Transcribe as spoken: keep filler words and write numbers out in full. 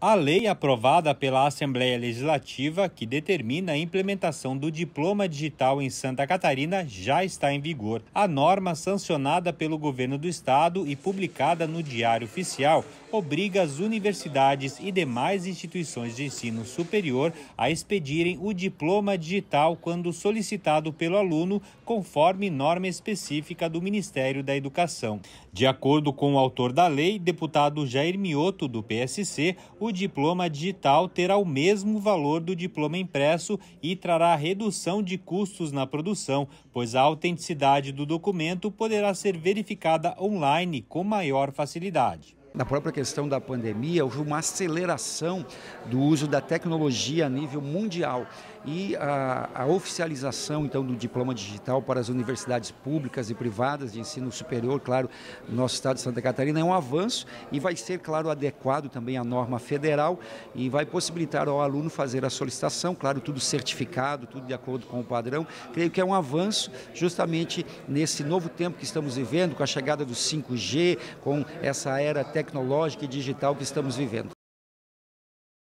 A lei aprovada pela Assembleia Legislativa, que determina a implementação do diploma digital em Santa Catarina, já está em vigor. A norma, sancionada pelo governo do estado e publicada no Diário Oficial, obriga as universidades e demais instituições de ensino superior a expedirem o diploma digital quando solicitado pelo aluno, conforme norma específica do Ministério da Educação. De acordo com o autor da lei, deputado Jair Mioto, do P S C, o diploma digital terá o mesmo valor do diploma impresso e trará redução de custos na produção, pois a autenticidade do documento poderá ser verificada online com maior facilidade. Na própria questão da pandemia, houve uma aceleração do uso da tecnologia a nível mundial e a, a oficialização então do diploma digital para as universidades públicas e privadas de ensino superior, claro, no nosso estado de Santa Catarina, é um avanço e vai ser, claro, adequado também à norma federal e vai possibilitar ao aluno fazer a solicitação, claro, tudo certificado, tudo de acordo com o padrão. Creio que é um avanço justamente nesse novo tempo que estamos vivendo, com a chegada do cinco G, com essa era tecnológica e digital que estamos vivendo.